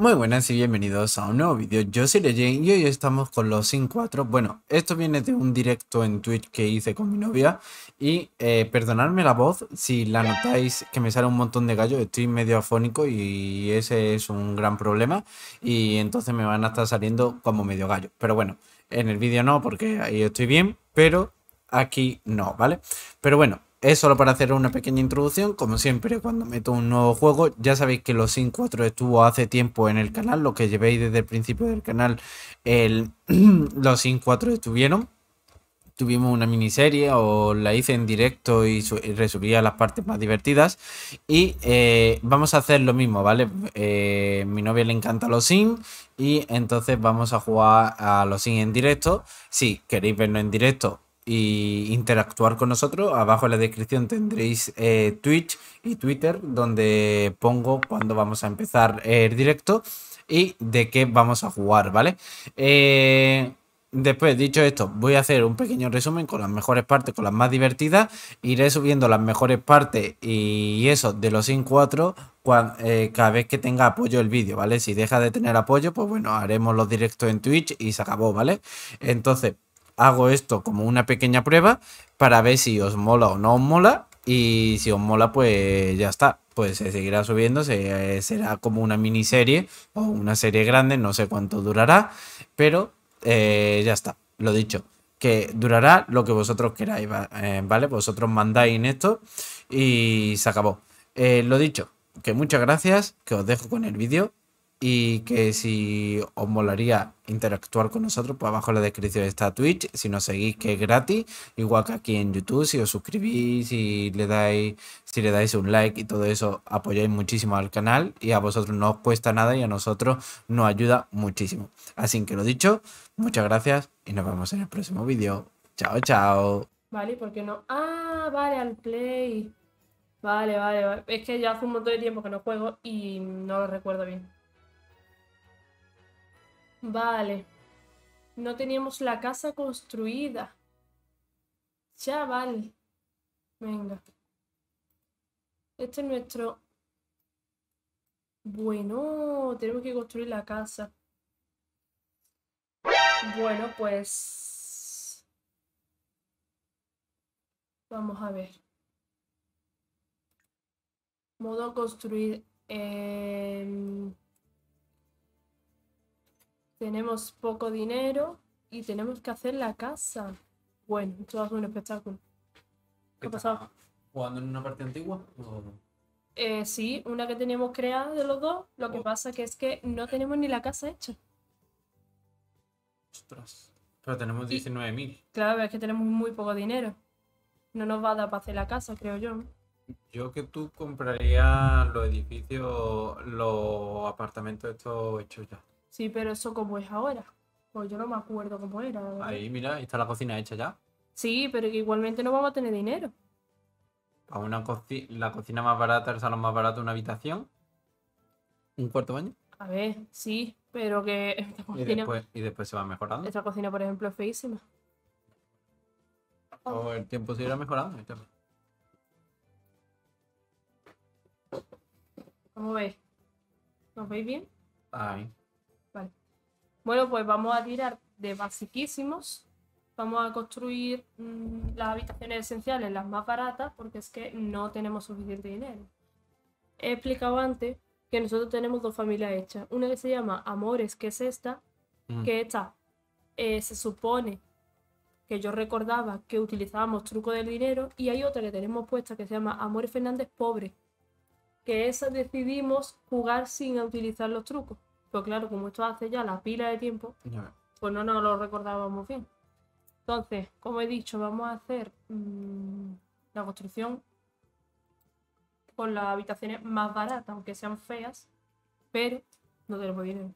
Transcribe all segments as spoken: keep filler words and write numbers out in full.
Muy buenas y bienvenidos a un nuevo vídeo. Yo soy Leyen y hoy estamos con los Sims cuatro. Bueno, esto viene de un directo en Twitch que hice con mi novia. Y eh, perdonadme la voz, si la notáis que me sale un montón de gallo. Estoy medio afónico y ese es un gran problema. Y entonces me van a estar saliendo como medio gallo. Pero bueno, en el vídeo no, porque ahí estoy bien, pero aquí no, ¿vale? Pero bueno. Es solo para hacer una pequeña introducción, como siempre cuando meto un nuevo juego. Ya sabéis que los Sims cuatro estuvo hace tiempo en el canal, lo que llevéis desde el principio del canal, el, los Sims cuatro estuvieron. Tuvimos una miniserie o la hice en directo y, y resubía las partes más divertidas. Y eh, vamos a hacer lo mismo, ¿vale? Eh, mi novia le encanta los Sims y entonces vamos a jugar a los Sims en directo. Si queréis vernos en directo y interactuar con nosotros, abajo en la descripción tendréis eh, Twitch y Twitter, donde pongo cuando vamos a empezar el directo y de qué vamos a jugar, ¿vale? Eh, después, dicho esto, voy a hacer un pequeño resumen con las mejores partes, con las más divertidas. Iré subiendo las mejores partes y eso de los Sims cuatro cuando, eh, cada vez que tenga apoyo el vídeo, ¿vale? Si deja de tener apoyo, pues bueno, haremos los directos en Twitch y se acabó, ¿vale? Entonces hago esto como una pequeña prueba para ver si os mola o no os mola. Y si os mola, pues ya está. Pues se seguirá subiendo. Se, eh, será como una miniserie o una serie grande. No sé cuánto durará. Pero eh, ya está. Lo dicho. Que durará lo que vosotros queráis. ¿Vale? Vosotros mandáis en esto. Y se acabó. Eh, lo dicho. Que muchas gracias. Que os dejo con el vídeo. Y que si os molaría interactuar con nosotros, pues abajo en la descripción está Twitch. Si nos seguís, que es gratis, igual que aquí en YouTube. Si os suscribís, si le dais, si le dais un like y todo eso, apoyáis muchísimo al canal. Y a vosotros no os cuesta nada y a nosotros nos ayuda muchísimo. Así que lo dicho, muchas gracias y nos vemos en el próximo vídeo. Chao, chao. Vale, ¿por qué no? Ah, vale, al play. Vale, vale, vale. Es que ya hace un montón de tiempo que no juego y no lo recuerdo bien. Vale, no teníamos la casa construida. Ya, vale. Venga. Este es nuestro... Bueno, tenemos que construir la casa. Bueno, pues... Vamos a ver. Modo construir... Eh... Tenemos poco dinero y tenemos que hacer la casa. Bueno, esto va a ser un espectáculo. ¿Qué ha pasado? ¿Jugando en una parte antigua? Eh, sí, una que teníamos creada de los dos. Lo que oh. pasa que es que no tenemos ni la casa hecha. Ostras. Pero tenemos diecinueve mil. Claro, es que tenemos muy poco dinero. No nos va a dar para hacer la casa, creo yo. Yo que tú compraría los edificios, los apartamentos estos hechos ya. Sí, pero eso como es ahora. Pues yo no me acuerdo cómo era. Ahí, mira, está la cocina hecha ya. Sí, pero que igualmente no vamos a tener dinero. A una coci la cocina más barata, el salón más barato, una habitación. ¿Un cuarto baño? A ver, sí, pero que esta cocina... Y después, y después se va mejorando. Esta cocina, por ejemplo, es feísima. O oh, el tiempo se irá mejorando. ¿Cómo veis? ¿Nos veis bien? Ahí. Vale. Bueno, pues vamos a tirar de basiquísimos. Vamos a construir mmm, las habitaciones esenciales, las más baratas, porque es que no tenemos suficiente dinero. He explicado antes que nosotros tenemos dos familias hechas. Una que se llama Amores, que es esta, mm. que esta eh, se supone que yo recordaba que utilizábamos truco del dinero. Y hay otra que tenemos puesta que se llama Amores Fernández Pobre, que esa decidimos jugar sin utilizar los trucos. Pero claro, como esto hace ya la pila de tiempo, no. pues no nos lo recordábamos bien. Entonces, como he dicho, vamos a hacer mmm, la construcción con las habitaciones más baratas, aunque sean feas, pero no tenemos dinero.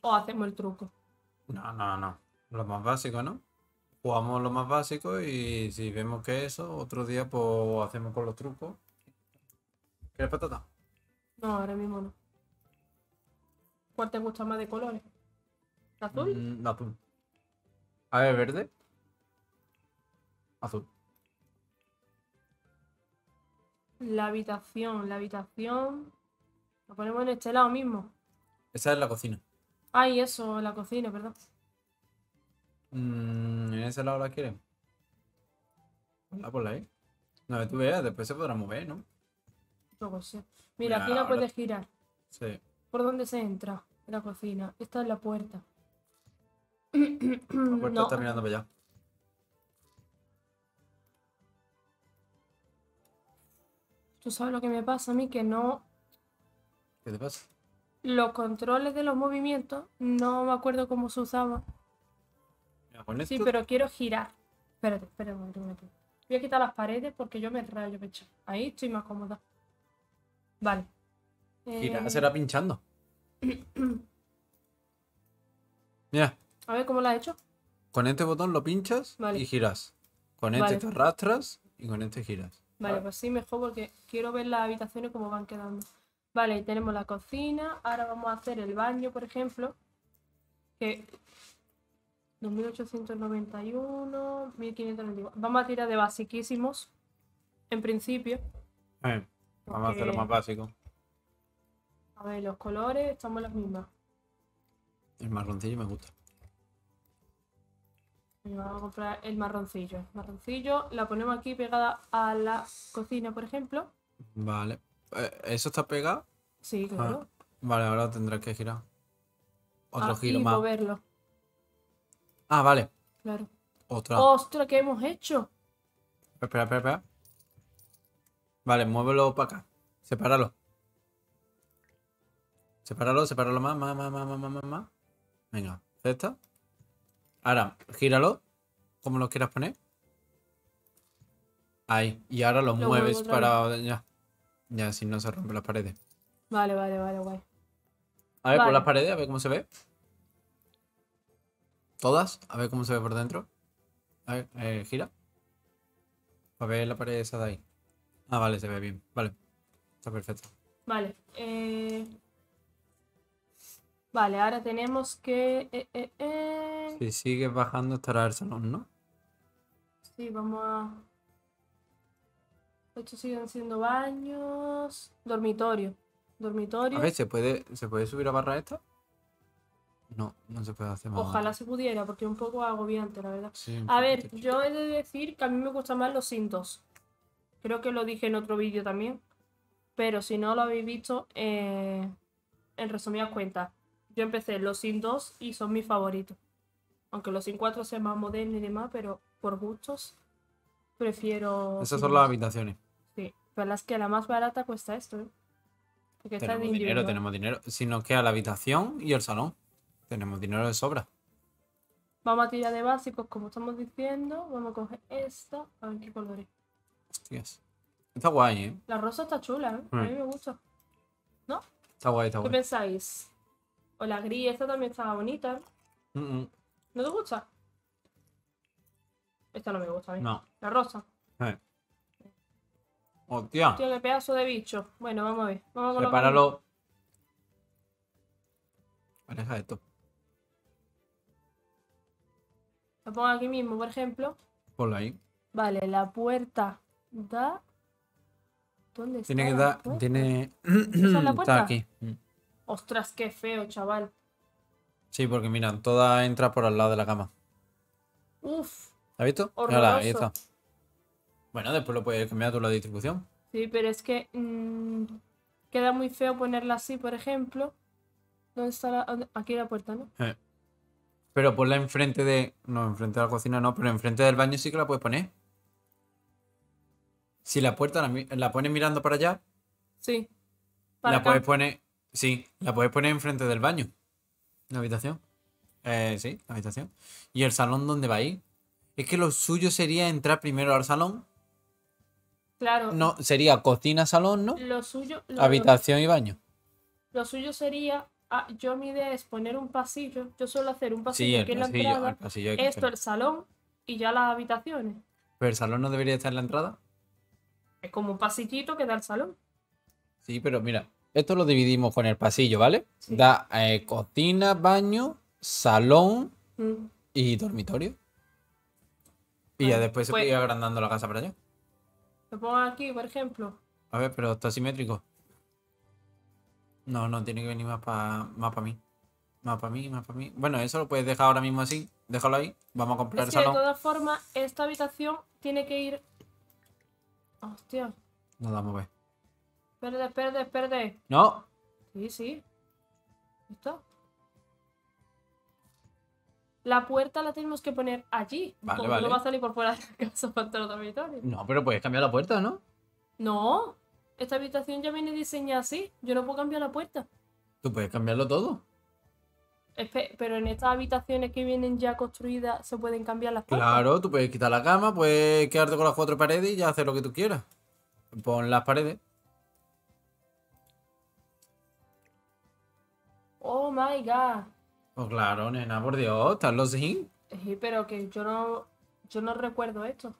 O hacemos el truco. No, no, no. Lo más básico, ¿no? Jugamos lo más básico y si vemos que eso, otro día pues hacemos con los trucos. ¿Quieres patata? No, ahora mismo no. ¿Cuál te gusta más de colores? ¿Azul? Mm, azul. A ver, verde. Azul. La habitación, la habitación. Lo ponemos en este lado mismo. Esa es la cocina. Ay, eso, la cocina, perdón. Mm, ¿En ese lado la quieren? Ponla, ponla ahí. No, tú veas, después se podrá mover, ¿no? No sé. Mira, Mira, aquí la ahora... puedes girar. Sí. ¿Por dónde se entra? En la cocina. Esta es la puerta. La puerta no. Está mirando para allá. Tú sabes lo que me pasa a mí, que no... ¿Qué te pasa? Los controles de los movimientos, no me acuerdo cómo se usaba. Mira, con esto... Sí, pero quiero girar. Espérate, espérate un momento, un momento. Voy a quitar las paredes porque yo me rayo, pecho. Ahí estoy más cómoda. Vale. Gira, eh... será pinchando. Mira. A ver, ¿cómo lo has hecho? Con este botón lo pinchas, vale, y giras. Con este, vale, te arrastras y con este giras. Vale, vale, pues sí, mejor porque quiero ver las habitaciones cómo van quedando. Vale, tenemos la cocina. Ahora vamos a hacer el baño, por ejemplo. Que... dos mil ochocientos noventa y uno, mil quinientos noventa y uno. Vamos a tirar de basiquísimos. En principio. Eh, vamos porque... a hacer lo más básico. A ver, los colores, estamos las mismas. El marroncillo me gusta. Vamos a comprar el marroncillo. El marroncillo la ponemos aquí pegada a la cocina, por ejemplo. Vale. ¿Eso está pegado? Sí, claro. Ah, vale, ahora tendrás que girar. Otro ah, giro y más. Moverlo. Ah, vale. Claro. Otra. ¡Ostras! ¿Qué hemos hecho? Espera, espera, espera. Vale, muévelo para acá. Sepáralo. Sepáralo, sepáralo más, más, más, más, más, más, más. Venga, esta. Ahora, gíralo, como lo quieras poner. Ahí. Y ahora lo, lo mueves para... Vez. Ya, ya así no se rompen las paredes. Vale, vale, vale, guay. A ver, vale, por las paredes, a ver cómo se ve. Todas, a ver cómo se ve por dentro. A ver, eh, gira. A ver la pared esa de ahí. Ah, vale, se ve bien. Vale, está perfecto. Vale, eh... Vale, ahora tenemos que... Eh, eh, eh... Si sigues bajando estará el salón, ¿no? Sí, vamos a... Estos siguen siendo baños... Dormitorio. Dormitorio. A ver, ¿se puede, ¿se puede subir a barra esta? No, no se puede hacer más. Ojalá se pudiera, porque es un poco agobiante, la verdad. Sí, a ver, te... yo he de decir que a mí me gustan más los Sims dos. Creo que lo dije en otro vídeo también. Pero si no lo habéis visto, eh... en resumidas cuentas. Yo empecé los Sims dos y son mis favoritos. Aunque los Sims cuatro sean más modernos y demás, pero por gustos prefiero... Esas son las habitaciones. Sí, pero las que la más barata cuesta esto, ¿eh? Porque tenemos esta es dinero, tenemos dinero. Si nos queda la habitación y el salón, tenemos dinero de sobra. Vamos a tirar de básicos, como estamos diciendo. Vamos a coger esta. A ver qué colores. Hostias. Está guay, ¿eh? La rosa está chula, ¿eh? Mm. A mí me gusta. ¿No? Está guay, está guay. ¿Qué pensáis? O la gris, esta también estaba bonita. Mm -mm. ¿No te gusta? Esta no me gusta a mí. No. La rosa. Eh. Hostia. Hostia, qué pedazo de bicho. Bueno, vamos a ver. Vamos a Prepáralo. Aleja esto. Lo pongo aquí mismo, por ejemplo. Ponlo ahí. Vale, la puerta da... ¿Dónde está? Tiene que dar... Tiene... ¿Esa es la puerta? Está aquí. Ostras, qué feo, chaval. Sí, porque mira, toda entra por al lado de la cama. Uf. ¿Has visto? Mírala, ahí está. Bueno, después lo puedes cambiar tú la distribución. Sí, pero es que mmm, queda muy feo ponerla así, por ejemplo. ¿Dónde está la...? Aquí la puerta, ¿no? Eh. Pero ponla enfrente de... No, enfrente de la cocina no, pero enfrente del baño sí que la puedes poner. Si la puerta la, la pones mirando para allá. Sí. Para la acá. Puedes poner... Sí, la puedes poner enfrente del baño. La habitación. Eh, sí, la habitación. ¿Y el salón dónde va a ir? Es que lo suyo sería entrar primero al salón. Claro. No, sería cocina, salón, ¿no? Lo suyo... Lo, habitación lo, y baño. Lo suyo sería... Ah, yo mi idea es poner un pasillo. Yo suelo hacer un pasillo, sí, el, que pasillo, en la entrada, el pasillo esto, hacer. El salón y ya las habitaciones. ¿Pero el salón no debería estar en la entrada? Es como un pasillito que da el salón. Sí, pero mira... Esto lo dividimos con el pasillo, ¿vale? Sí. Da eh, cocina, baño, salón mm. y dormitorio. Y vale, ya después pues, se puede ir agrandando la casa para allá. Lo pongo aquí, por ejemplo. A ver, pero está simétrico. No, no, tiene que venir más para más para mí. Más para mí, más para mí. Bueno, eso lo puedes dejar ahora mismo así. Déjalo ahí. Vamos a comprar el salón. De todas formas, esta habitación tiene que ir... Hostia. No la mueve. Espérate, espérate, espérate. No. Sí, sí. ¿Listo? La puerta la tenemos que poner allí. Vale, como vale. No va a salir por fuera de la casa para entrar a otra habitación. No, pero puedes cambiar la puerta, ¿no? No. Esta habitación ya viene diseñada así. Yo no puedo cambiar la puerta. Tú puedes cambiarlo todo. Pero en estas habitaciones que vienen ya construidas se pueden cambiar las puertas. Claro, tú puedes quitar la cama, puedes quedarte con las cuatro paredes y ya hacer lo que tú quieras. Pon las paredes. Oh my god. Pues claro, nena, por Dios, están los Sims. Sí, pero que yo no, yo no recuerdo esto.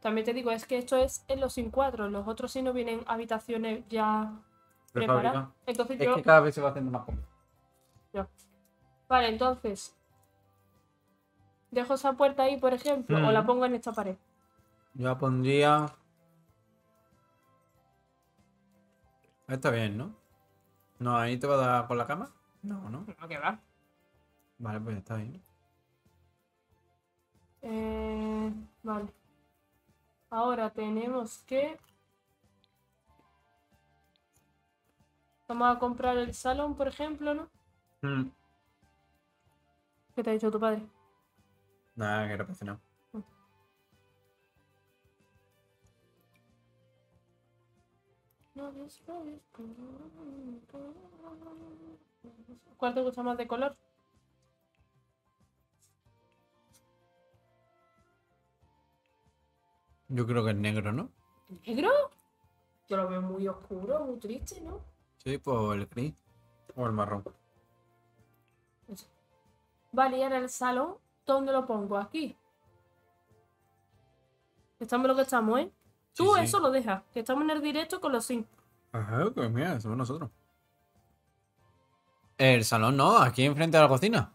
También te digo, es que esto es en los Sims cuatro. Los otros sí no vienen habitaciones ya preparadas. Entonces es yo... que cada vez se va haciendo más complicado. No. Vale, entonces dejo esa puerta ahí, por ejemplo, mm. o la pongo en esta pared. Yo la pondría... Está bien, ¿no? No, ahí te va a dar por la cama. No, no. No, que va. Vale, pues está ahí. Eh, vale. Ahora tenemos que... Vamos a comprar el salón, por ejemplo, ¿no? Mm. ¿Qué te ha dicho tu padre? Nada, que no pasa nada. Mm. ¿Cuál te gusta más de color? Yo creo que es negro, ¿no? ¿Negro? Yo lo veo muy oscuro, muy triste, ¿no? Sí, pues el gris o el marrón. Vale, y ahora el salón, ¿dónde lo pongo? Aquí. Estamos lo que estamos, ¿eh? Sí, Tú sí. eso lo dejas, que estamos en el directo con los Sims. Ajá, pues mira, somos nosotros. El salón no, aquí enfrente de la cocina.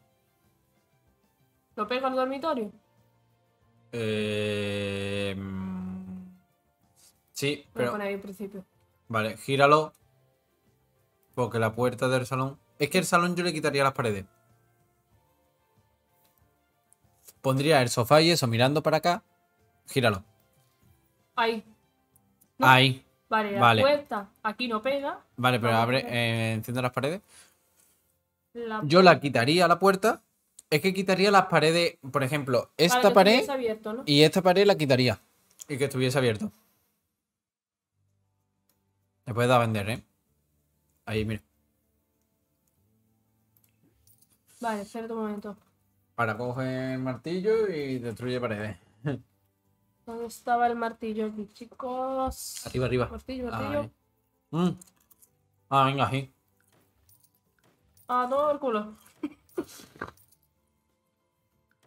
¿Lo pego al dormitorio? Eh... Sí, pero... Lo pone ahí al principio. Vale, gíralo. Porque la puerta del salón... Es que el salón yo le quitaría las paredes. Pondría el sofá y eso mirando para acá. Gíralo. Ahí. No. Ahí. Vale, la vale. puerta aquí no pega. Vale, pero abre, eh, enciende las paredes. La... Yo la quitaría la puerta. Es que quitaría las paredes, por ejemplo, esta vale, pared abierto, ¿no? Y esta pared la quitaría. Y que estuviese abierto. Le puedes dar a vender, ¿eh? Ahí, mira. Vale, espera un momento. Ahora coge el martillo y destruye paredes. ¿Dónde estaba el martillo aquí, chicos? Arriba, arriba. Martillo, martillo. Mm. Ah, venga, sí. Ah, todo el culo.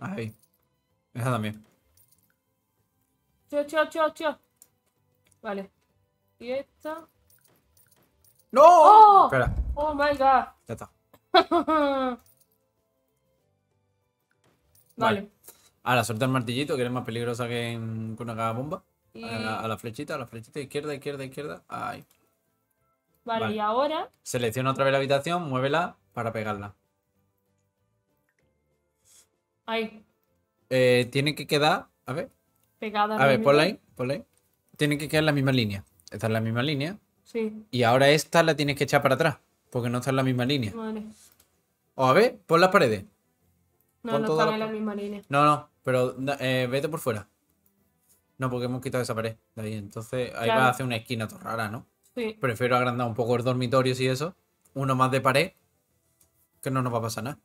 Ahí. Esa también. Chio, chio, chio, chio. Vale. Y esta. ¡No! ¡Oh! Espera. ¡Oh, my God! Ya está. Vale. Vale. Ahora suelta el martillito, que eres más peligrosa que en, con una bomba. Y... A, la, a la flechita, a la flechita izquierda, izquierda, izquierda. Ahí. Vale, vale, y ahora... Selecciona otra vez la habitación, muévela para pegarla. Ahí. Eh, tiene que quedar... A ver. Pegada. A ver, ponla ahí, ponla ahí. Tiene que quedar en la misma línea. Esta es la misma línea. Sí. Y ahora esta la tienes que echar para atrás, porque no está en la misma línea. Vale. O a ver, pon las paredes. No, pon no están la... en la misma línea. No, no. Pero eh, vete por fuera. No, porque hemos quitado esa pared de ahí. Entonces ahí claro. va a hacer una esquina toda rara, ¿no? Sí. Prefiero agrandar un poco el dormitorio y eso. Uno más de pared. Que no nos va a pasar nada.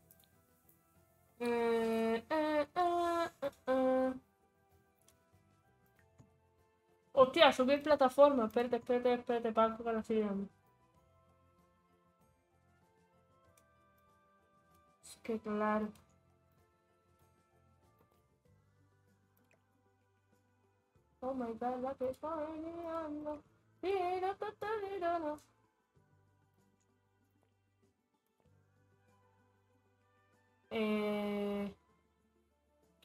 Eh, eh, eh, eh, eh. Hostia, subir plataforma. Espérate, espérate, espérate. Para que la estoy dando. Es que claro. Oh my god, la que está mirando. Mira, ta, ta, mirando. Eh,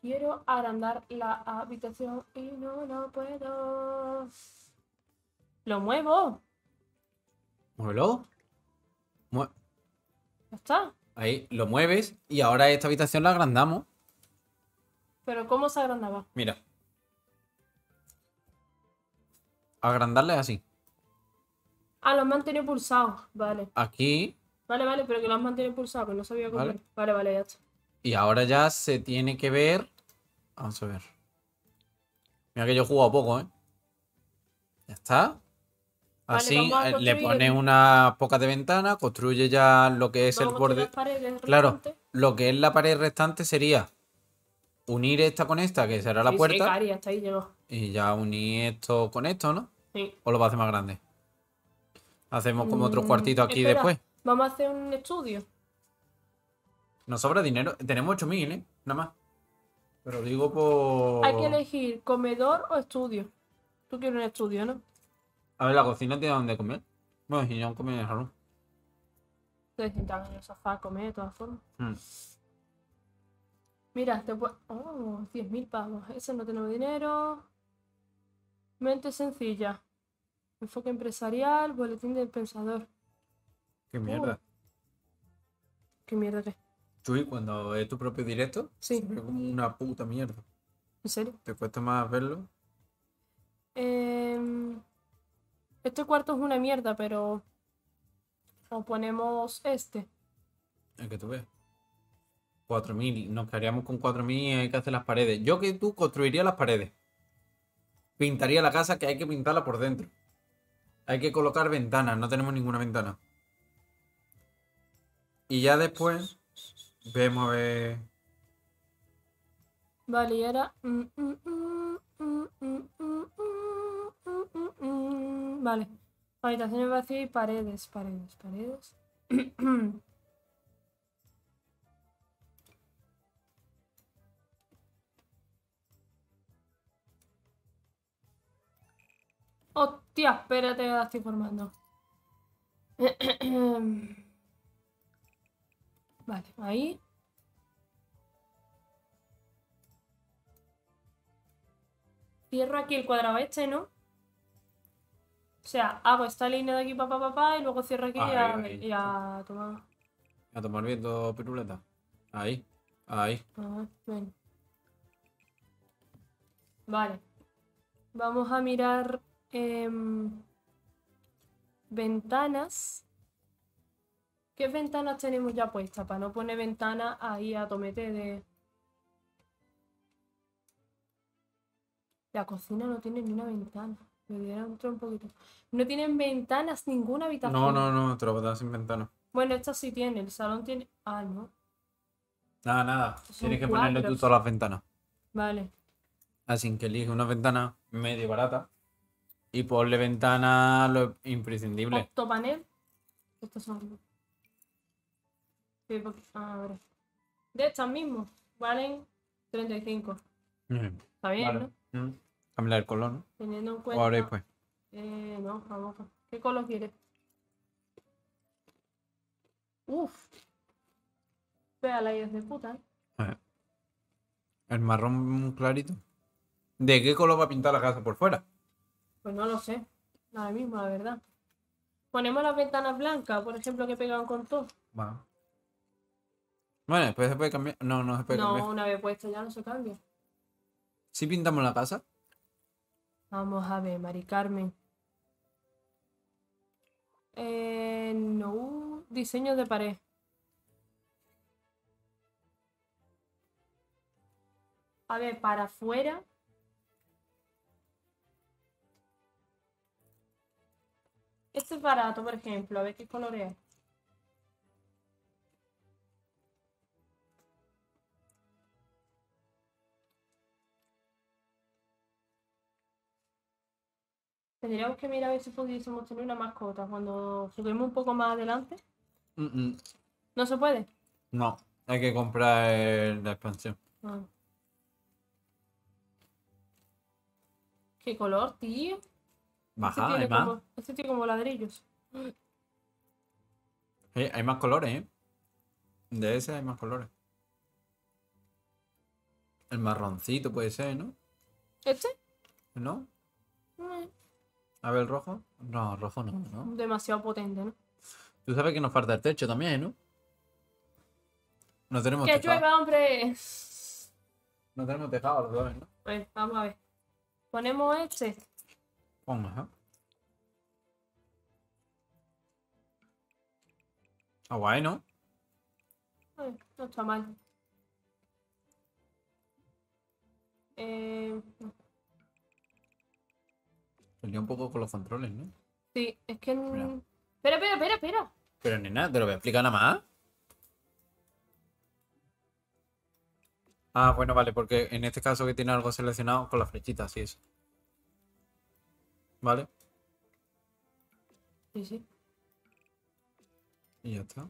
Quiero agrandar la habitación y no lo puedo. ¡Lo muevo! Muévelo. Mue ¿Ya está? Ahí, lo mueves y ahora esta habitación la agrandamos. ¿Pero cómo se agrandaba? Mira. Agrandarla es así. Ah, lo has mantenido pulsado. Vale. Aquí. Vale, vale, pero que lo has mantenido pulsado, que no sabía cómo. Vale. vale, vale, ya está. Y ahora ya se tiene que ver... Vamos a ver. Mira que yo he jugado poco, ¿eh? Ya está. Así vale, le pones unas pocas de ventana, construye ya lo que es el borde. Claro, lo que es la pared restante sería unir esta con esta, que será la sí, puerta. Sí, cari, hasta ahí llegó. Y ya unir esto con esto, ¿no? Sí. O lo va a hacer más grande. Hacemos como mm, otro cuartito aquí espera, después. Vamos a hacer un estudio. Nos sobra dinero. Tenemos ocho mil, ¿eh? Nada más. Pero digo por... Hay que elegir comedor o estudio. Tú quieres un estudio, ¿no? A ver, la cocina tiene donde comer. Bueno, si no comen es raro. Te sientan en el sofá a comer de todas formas. Mm. Mira, te puedo... Oh, diez mil pavos. Eso no tenemos dinero. Mente sencilla. Enfoque empresarial, boletín del pensador. Qué mierda. Uh. Qué mierda que es. Chuy, cuando es tu propio directo, sí. Es como una puta mierda. ¿En serio? ¿Te cuesta más verlo? Eh... Este cuarto es una mierda, pero... O ponemos este. El que tú ves. cuatro mil. Nos quedaríamos con cuatro mil y hay que hacer las paredes. Yo que tú construiría las paredes. Pintaría la casa, que hay que pintarla por dentro. Hay que colocar ventanas. No tenemos ninguna ventana. Y ya después... Vemos a ver... Vale, y ahora... Mm, mm, mm, mm, mm, mm. Vale, habitaciones vacías y paredes, paredes, paredes. Hostia, espérate que la estoy formando. Vale, ahí. Cierro aquí el cuadrado este, ¿no? O sea, hago esta línea de aquí, papá, papá, pa, pa, y luego cierro aquí ahí, y, a, y a tomar. A tomar viento, piruleta. Ahí, ahí. Ah, ven. Vale. Vamos a mirar eh, ventanas. ¿Qué ventanas tenemos ya puestas? Para no poner ventanas ahí a tomete de... La cocina no tiene ni una ventana. Me dieron un poquito. No tienen ventanas, ninguna habitación. No, no, no, te lo botas sin ventana. Bueno, esta sí tiene, el salón tiene... Ah, no. Nada, nada. Son Tienes que cuatro. ponerle tú todas las ventanas. Vale. Así que elige una ventana medio barata. Y ponle ventana lo imprescindible. Octopanel. Estos son... A ver. De estas mismas valen treinta y cinco. Mm. Está bien, vale. ¿no? Mm. Cambiar el color, ¿no? Teniendo en cuenta... O ahora después. Eh, no, vamos. ¿Qué color quieres? Uf. Vea la idea de puta, ¿eh? A ver. El marrón clarito. ¿De qué color va a pintar la casa por fuera? Pues no lo sé. Ahora mismo, la verdad. Ponemos las ventanas blancas, por ejemplo, que pegan con todo. Bueno. Bueno, después se puede cambiar. No, no se puede no, cambiar. No, una vez puesta ya no se cambia. ¿Sí pintamos la casa? Vamos a ver, Mari Carmen. Eh, no, diseño de pared. A ver, para afuera. Este es barato, por ejemplo. A ver qué color es. Tendríamos que mirar a ver si pudiésemos tener una mascota cuando subimos un poco más adelante. Mm -mm. ¿No se puede? No, hay que comprar la expansión. Ah. ¿Qué color, tío? Baja, este hay como, más. Este tiene como ladrillos. Hey, hay más colores, ¿eh? De ese hay más colores. El marroncito puede ser, ¿no? ¿Este? ¿No? Mm. A ver, ¿el rojo? No, rojo no, ¿no? Demasiado potente, ¿no? Tú sabes que nos falta el techo también, ¿no? No tenemos tejado. ¡Que llueva, hombre! No tenemos tejado, los dos, ¿no? Pues, vamos a ver. Ponemos este. Ponga, ajá. Ah, guay, ¿no? Ay, no está mal. Eh... Perdí un poco con los controles, ¿no? Sí, es que... Mira. Espera, espera, espera, espera. Pero nena, te lo voy a explicar nada más. Ah, bueno, vale, porque en este caso que tiene algo seleccionado con las flechitas, sí es. ¿Vale? Sí, sí. Y ya está.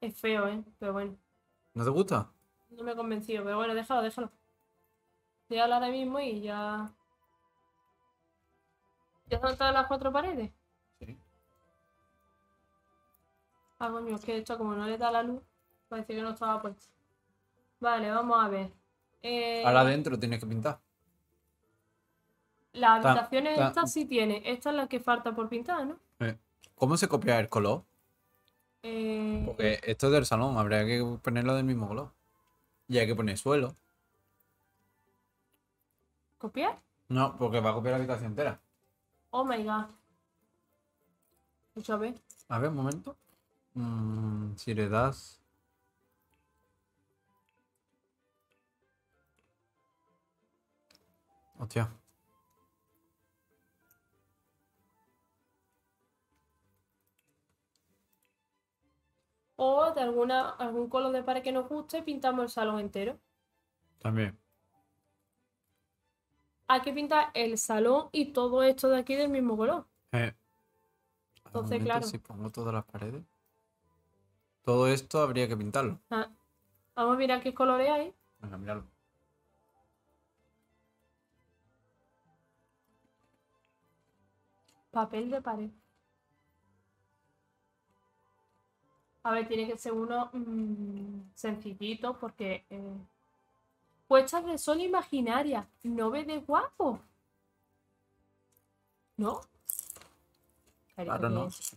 Es feo, ¿eh? Pero bueno. ¿No te gusta? No me he convencido, pero bueno, déjalo, déjalo. Déjalo ahora mismo y ya... ¿Ya están todas las cuatro paredes? Sí. Ah, coño, es que esto como no le da la luz, parece que no estaba puesto. Vale, vamos a ver. Eh... Ahora adentro tienes que pintar. Las habitaciones tan, tan... estas sí tiene. Esta es la que falta por pintar, ¿no? ¿Cómo se copia el color? Eh... Porque esto es del salón, habría que ponerlo del mismo color. Y hay que poner suelo. ¿Copiar? No, porque va a copiar la habitación entera. Oh my god. Muchas veces. A ver, un momento. Mm, si le das... Hostia. O de alguna, algún color de pared que nos guste, pintamos el salón entero. También. Hay que pintar el salón y todo esto de aquí del mismo color. Eh. Entonces, claro. Si pongo todas las paredes. Todo esto habría que pintarlo. Ah. Vamos a mirar qué colores hay. Venga, míralo. Papel de pared. A ver, tiene que ser uno mmm, sencillito porque... Eh, puestas de sol imaginarias. ¿No ves de guapo? ¿No? Claro, no. Es.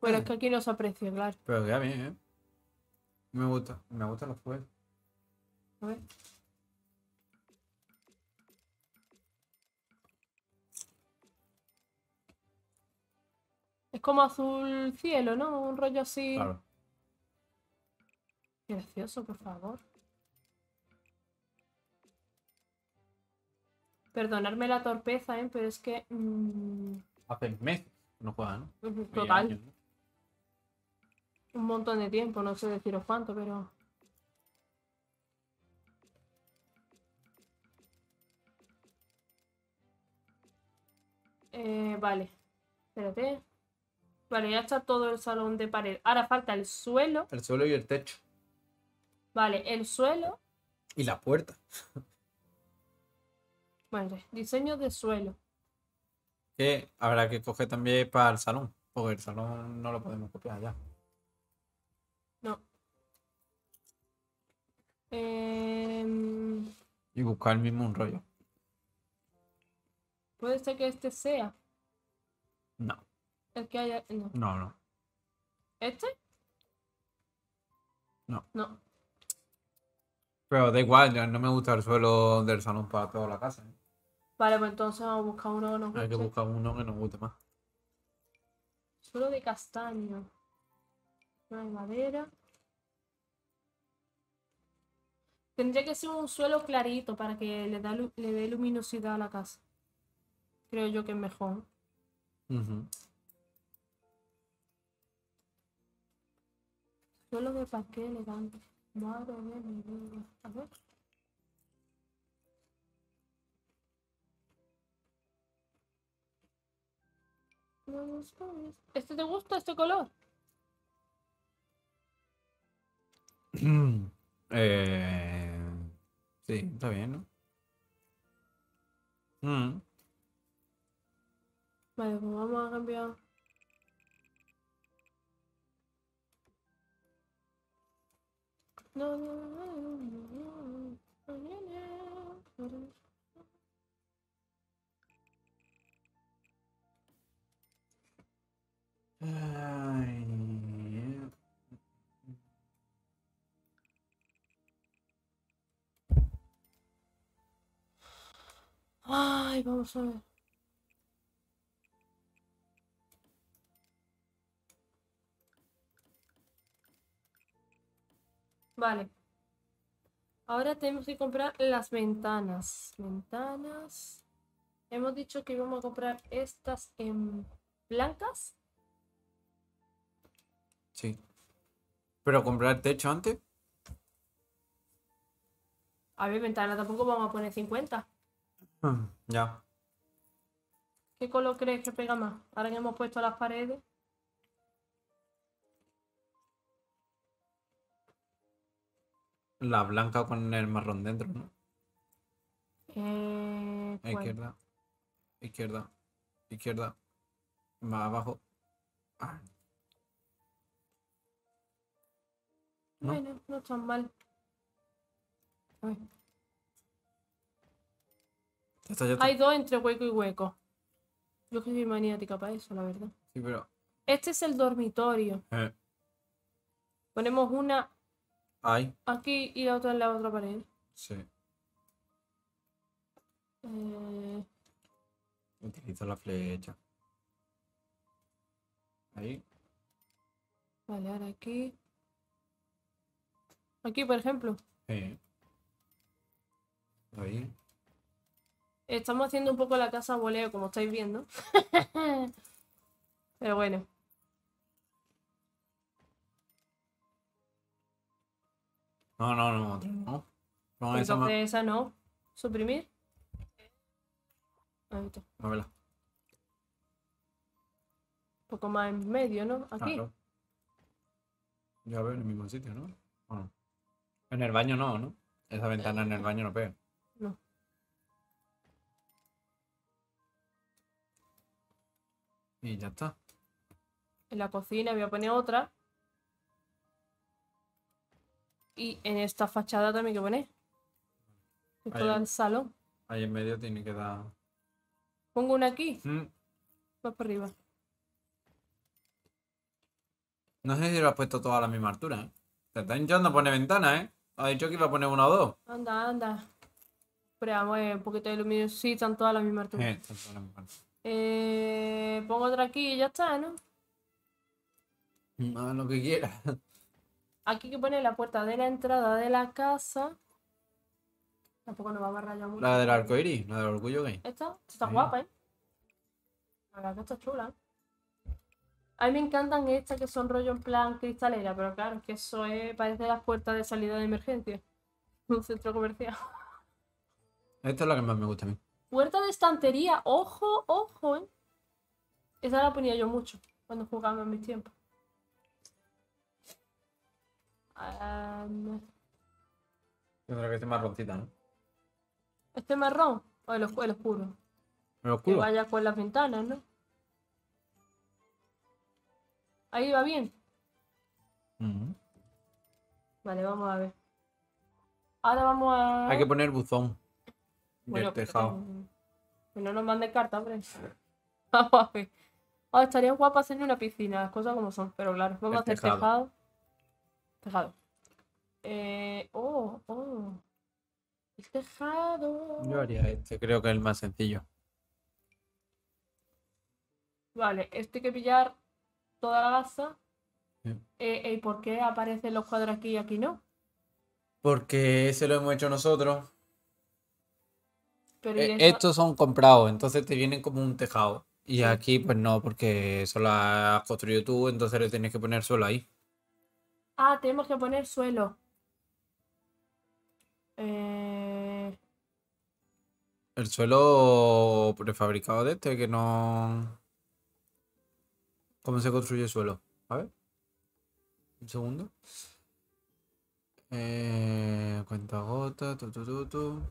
Bueno, eh. es que aquí no se aprecia, claro. Pero queda bien, ¿eh? Me gusta. Me gustan los juegos. A ver. Es como azul cielo, ¿no? Un rollo así. Claro. Gracioso, por favor. Perdonadme la torpeza, ¿eh? Pero es que... Mmm... Hace meses que no juegan, ¿no? Total. Años, ¿no? Un montón de tiempo, no sé deciros cuánto, pero... Eh, vale. Espérate. Vale, ya está todo el salón de pared. Ahora falta el suelo. El suelo y el techo. Vale, el suelo. Y la puerta. Bueno, diseño de suelo. Que habrá que coger también para el salón. Porque el salón no lo podemos copiar ya. No. Eh... Y buscar el mismo un rollo. Puede ser que este sea. No. El que haya... No. no, no. ¿Este? No. No. Pero da igual, no me gusta el suelo del salón para toda la casa. ¿Eh? Vale, pues entonces vamos a buscar uno que nos guste. Hay que buscar uno que nos guste más. Suelo de castaño. Una madera. Tendría que ser un suelo clarito para que le, da, le dé luminosidad a la casa. Creo yo que es mejor. Uh-huh. Suelo de parqué elegante. Madre mía, mi vida. A ver. ¿Este te gusta, este color? eh... Sí, está bien, ¿no? Mm. Vale, pues vamos a cambiar. No, no, no, no, no, no. Ay, vamos a ver. Vale. Ahora tenemos que comprar las ventanas. Ventanas. Hemos dicho que íbamos a comprar estas en blancas. Sí. ¿Pero comprar techo antes? A ver, ventanas tampoco vamos a poner cincuenta. Hmm, ya. ¿Qué color crees que pega más? Ahora que hemos puesto las paredes. La blanca con el marrón dentro, ¿no? Eh, ¿cuál? Izquierda. Izquierda. Izquierda. Más abajo. Ah. ¿No? Bueno, no tan mal. Ay. Hay dos entre hueco y hueco. Yo que soy maniática para eso, la verdad. Sí, pero... Este es el dormitorio. Eh. Ponemos una... Ahí. Aquí y la otra en la otra pared. Sí. Eh... Utiliza la flecha. Ahí. Vale, ahora aquí. Aquí, por ejemplo. Eh. Ahí. Estamos haciendo un poco la casa voleo, como estáis viendo. Pero bueno. No, no, no. No, no esa, entonces me... esa no. Suprimir. Ahí está. Un poco más en medio, ¿no? Aquí. Claro. Ya veo en el mismo sitio, ¿no? Bueno. En el baño no, ¿no? Esa ventana en el baño no pega. No. Y ya está. En la cocina voy a poner otra. Y en esta fachada también que poner. En todo el salón. Ahí en medio tiene que dar... Pongo una aquí. Mm. Va para arriba. No sé si lo has puesto todo a la misma altura, ¿eh? Te está hinchando a poner ventanas, ¿eh? Ha dicho que iba a poner una o dos. Anda, anda. Pero vamos, eh, un poquito de iluminación. Sí, están todas a la misma altura. Eh, están todas a la misma altura. Eh, pongo otra aquí y ya está, ¿no? No, lo que quiera. Aquí hay que poner la puerta de la entrada de la casa. Tampoco nos va a rayar mucho. La del arcoiris, la del orgullo gay. Esta, esta está guapa, ¿eh? La verdad que está chula. A mí me encantan estas que son rollo en plan cristalera, pero claro, es que eso es, parece las puertas de salida de emergencia. Un centro comercial. Esta es la que más me gusta a mí. Puerta de estantería, ojo, ojo, ¿eh? Esa la ponía yo mucho cuando jugaba en mis tiempos. Um... Yo creo que este marroncita, ¿no? ¿Este marrón? O el, oscu el oscuro. El oscuro. Que vaya con las ventanas, ¿no? Ahí va bien. Uh-huh. Vale, vamos a ver. Ahora vamos a... Hay que poner buzón. Bueno, tejado. Que no nos mande carta, hombre. Vamos a ver. Oh, estaría guapo hacerle una piscina, las cosas como son, pero claro, vamos el a hacer tejado. Tejado. Tejado. Eh, oh, oh. El tejado. Yo haría este, creo que es el más sencillo. Vale, esto hay que pillar toda la gasa. ¿Y sí. eh, eh, por qué aparecen los cuadros aquí y aquí no? Porque ese lo hemos hecho nosotros. Eh, estos son comprados, entonces te vienen como un tejado. Y aquí pues no, porque eso lo has construido tú, entonces le tienes que poner suelo ahí. Ah, tenemos que poner suelo. Eh... El suelo prefabricado de este, que no... ¿Cómo se construye el suelo? A ver. Un segundo. Eh... Cuenta gota, tu, tu, tu, tu.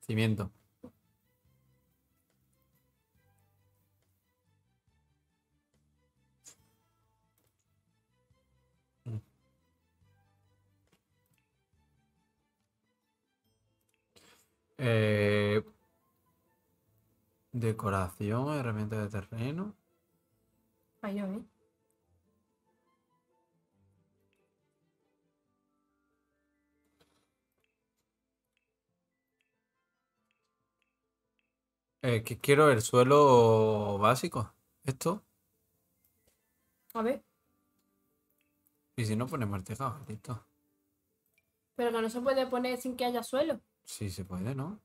Cimiento. Eh, decoración, herramienta de terreno. Ahí, ahí. Eh, ¿qué quiero? ¿El suelo básico? ¿Esto? A ver. Y si no, ponemos el tejado, listo. Pero que no se puede poner sin que haya suelo. Sí se puede, ¿no?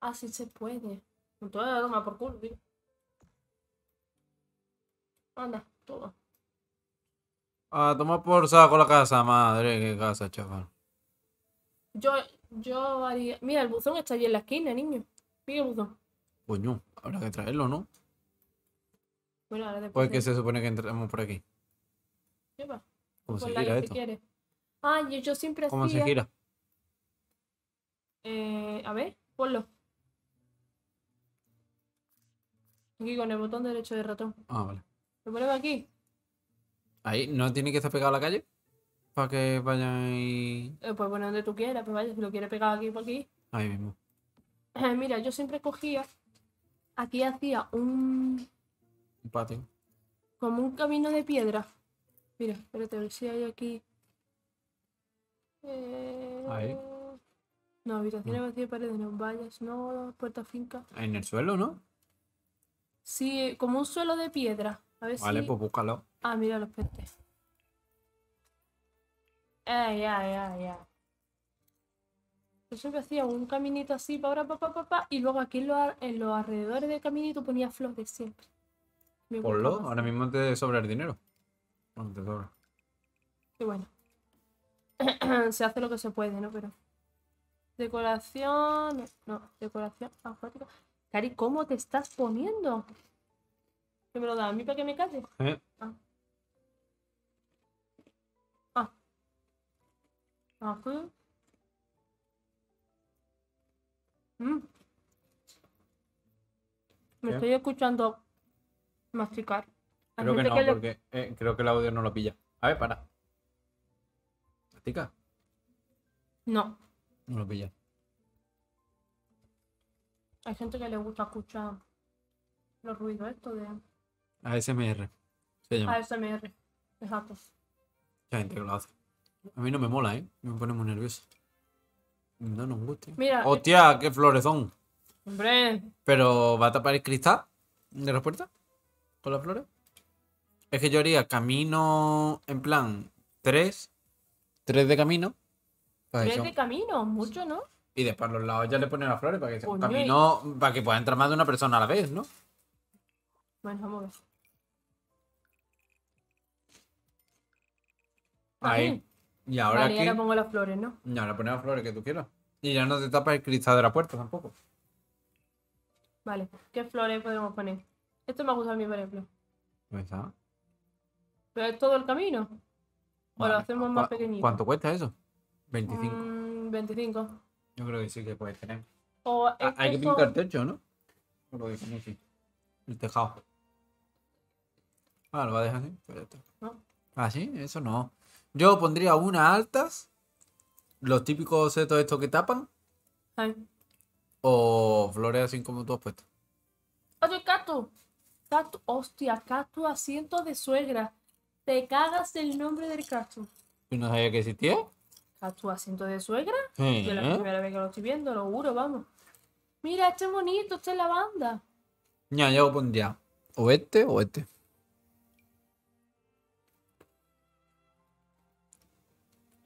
Ah, sí se puede. Con toda la toma por culo, tío. Anda, toma. Ah, toma por saco la casa, madre, qué casa, chaval. Yo... Yo haría... Mira, el buzón está allí en la esquina, niño. Mira el buzón. Coño, habrá que traerlo, ¿no? Bueno, ahora después... ¿O es que se supone que entramos por aquí? ¿Qué va? ¿Cómo se gira esto? Ah, yo, yo siempre hacía... ¿Cómo se gira? Eh, a ver, ponlo. Aquí con el botón derecho del ratón. Ah, vale. ¿Lo ponemos aquí? Ahí, ¿no tiene que estar pegado a la calle? Para que vayan y... Eh, pues bueno, donde tú quieras, pues vaya, si lo quieres pegar aquí por aquí. Ahí mismo. Eh, mira, yo siempre cogía... Aquí hacía un... Un patio. Como un camino de piedra. Mira, espérate, a ver si hay aquí... Eh... Ahí. No, habitaciones no. Vacías, paredes, no, vallas, no, puertas, finca. En el suelo, ¿no? Sí, como un suelo de piedra. A ver vale, si... pues búscalo. Ah, mira los peces. Ay, ay, ay, ay. Yo siempre hacía un caminito así, para pa, pa, pa, pa, y luego aquí en los, en los alrededores del caminito ponía flores siempre. Ponlo, ahora mismo te sobra el dinero. Bueno, te sobra. Y bueno. Se hace lo que se puede, ¿no? Pero... Decoración... No, decoración acuática. Cari, ¿cómo te estás poniendo? ¿Qué me lo da a mí para que me calle? ¿Eh? Ah. Aquí. Mm. Me ¿Qué? Estoy escuchando masticar. Creo que no, que porque le... eh, creo que el audio no lo pilla. A ver, para. ¿Mastica? No. No lo pilla. Hay gente que le gusta escuchar los ruidos estos de... A S M R. Se llama. A S M R. Exacto. Hay gente que lo hace. A mí no me mola, ¿eh? Me pone muy nervioso. No nos gusta. Mira, ¡hostia! Es... ¡Qué florezón! ¡Hombre! ¿Pero va a tapar el cristal de las puertas? ¿Con las flores? Es que yo haría camino... En plan... Tres. Tres de camino. Tres eso. De camino. Mucho, ¿no? Y después a los lados ya le ponen las flores para que sea un camino... Para que pueda entrar más de una persona a la vez, ¿no? Bueno, vamos a ver. Ahí. Ahí. Y ahora vale, aquí... ahora pongo las flores, ¿no? Y ahora pones las flores que tú quieras. Y ya no te tapas el cristal de la puerta tampoco. Vale, ¿qué flores podemos poner? Esto me ha gustado a mí, por ejemplo. ¿Dónde está? ¿Pero es todo el camino? ¿O vale, lo hacemos más pequeñito? ¿Cuánto cuesta eso? veinticinco. Mm, veinticinco. Yo creo que sí que puedes tener. O es Hay que, que pintar son... el techo, ¿no? No lo dicen aquí. El tejado. Ah, ¿lo va a dejar así? Pues ya está. ¿No? Ah, ¿sí? Eso no. Yo pondría unas altas, los típicos setos estos que tapan, ay. O flores así como tú has puesto. Oye, Catu, Catu, hostia, Catu, asiento de suegra. Te cagas el nombre del Catu. ¿Tú no sabías que existía? Catu, asiento de suegra. Sí. Yo la primera vez que lo estoy viendo, lo juro, vamos. Mira, este es bonito, este es lavanda. Ya, yo pondría o este o este.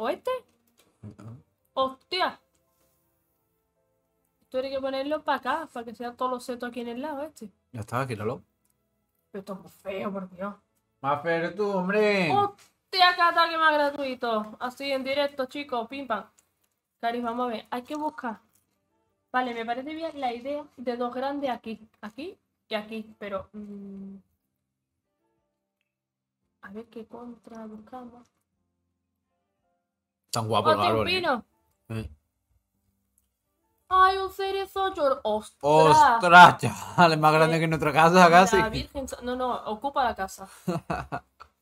¿O este? No. ¡Hostia! Tú tienes que ponerlo para acá, para que sea todos los setos aquí en el lado este. Ya está, quítalo. Pero esto es muy feo, por Dios. Más feo tú, hombre. ¡Hostia, qué ataque más gratuito! Así en directo, chicos, pim pam. Caris, vamos a ver, hay que buscar. Vale, me parece bien la idea de dos grandes aquí. Aquí y aquí, pero... Mmm... A ver qué contra buscamos. Tan guapo, oh, pino. ¿Eh? ¡Ay, un cerezo! Yo... ¡Ostras! ¡Ostras, chaval! Es más grande eh, que nuestra casa, la casi. Virgen... No, no, ocupa la casa.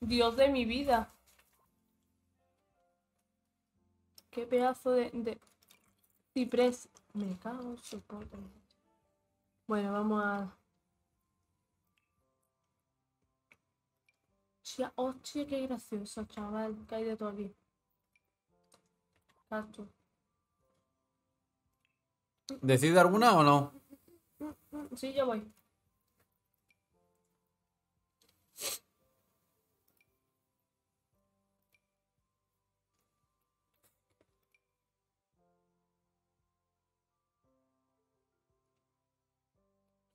Dios de mi vida. Qué pedazo de... de... Ciprés. Me cago en su puta. Bueno, vamos a... Hostia, hostia, qué gracioso, chaval. Que hay de todo aquí. Cactus. ¿Decide alguna o no? Sí, yo voy.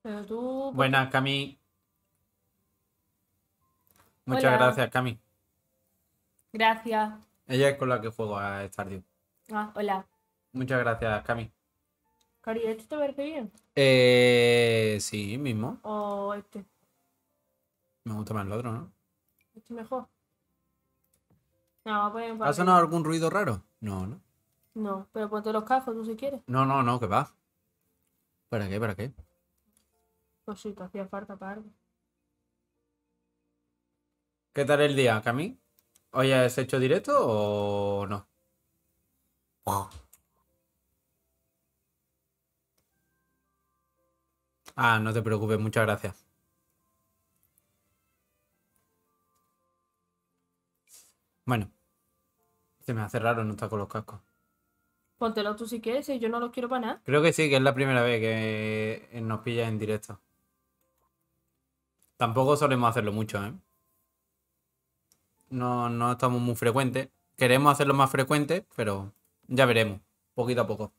Pero tú... Buenas, Cami. Muchas Hola. gracias, Cami. Gracias. Ella es con la que juego a Stardew. Ah, hola. Muchas gracias, Cami. Cari, ¿esto te parece bien? Eh... Sí, mismo. O este. Me gusta más el otro, ¿no? Este mejor. No, pues... ¿Ha sonado algún ruido raro? No, ¿no? No, pero ponte los cascos tú si quieres. No, no, no, que va. ¿Para qué? ¿Para qué? Pues sí, te hacía falta para algo. ¿Qué tal el día, Cami? ¿Hoy has hecho directo o no? Wow. Ah, no te preocupes, muchas gracias. Bueno. Se me hace raro no estar con los cascos. Póntelo tú si quieres, si yo no los quiero para nada. Creo que sí, que es la primera vez que nos pillas en directo. Tampoco solemos hacerlo mucho, ¿eh? No, no estamos muy frecuentes. Queremos hacerlo más frecuente, pero ya veremos, poquito a poco.